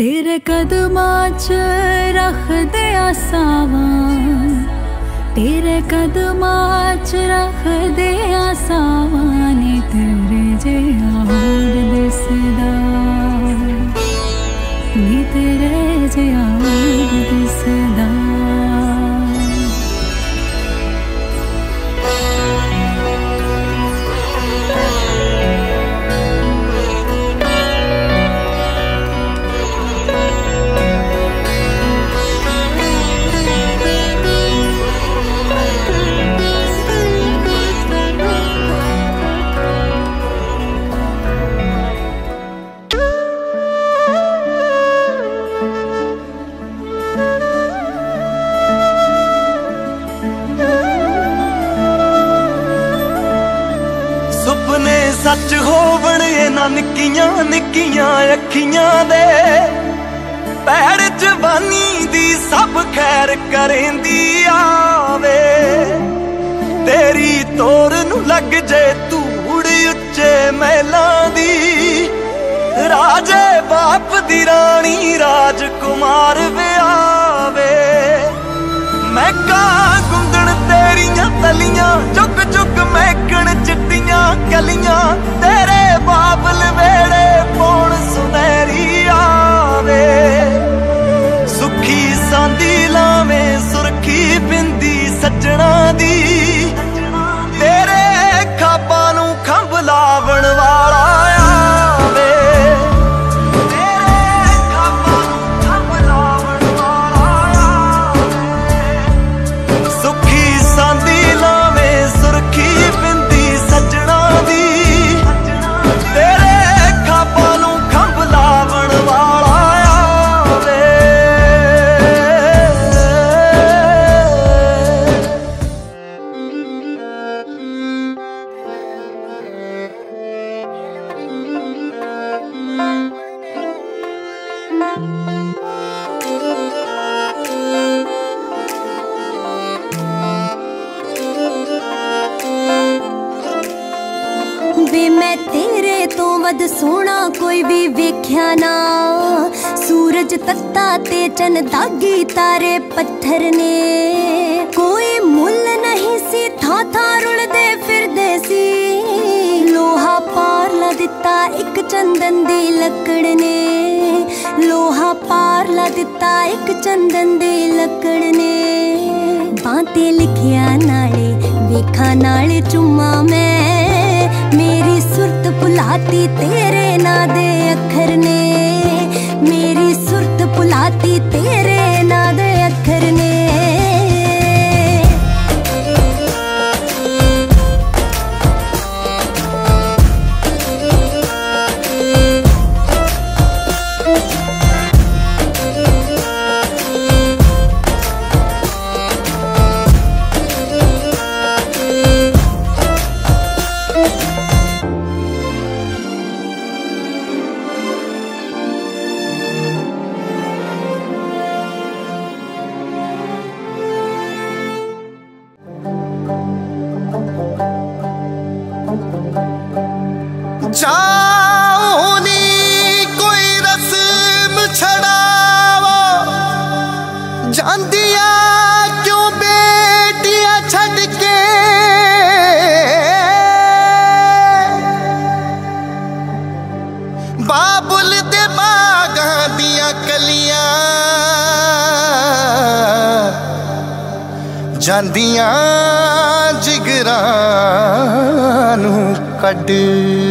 तेरे कदमां च रख दे आसावां, तेरे कदमां च रख दे आसावां, ने तेरे जेहा होर दिसदा, ने तेरे जेहा होर दिसदा। सच होवण इन्हां निक्कियां निक्कियां अखियां दे, पैड़ जवानी दी सब खैर करेंदी आवे। तेरी तोर नूं लग जे धूड़ उच्चे महलां दी, राजे बाप दी रानी राजकुमार विआवे। महका गुंदण तेरियां तलियां, चुक चुक महकण चिट्टियां कलियां, तेरे बाबल वेड़े पौन सुनहरी आवे। सुखी सांदी लावे सुरखी बिंदी सजना दी, तेरे खापा नूं खंभ लावण वाला आवे। वे मैं तेरे तो वध सोना कोई भी वेख्या ना, सूरज तत्ता ते चन दागी तारे पत्थर ने, कोई मुल नहीं सी था था रुलदे फिरदे सी, लोहा पार ला दिता एक चंदन दे लकड़ ने, लोहा पार ला दिता एक चंदन दे लकड़ ने। बातें लिखिया नाले वेखा नाले चुम्मा मैं, मेरी सुरत भुलाती तेरे ना दे अखर ने, मेरी सुरत भुलाती तेरे ना दे अखर ने। ਜਾਂਦੀਆਂ ਜਿਗਰਾਂ ਨੂੰ ਕੱਢ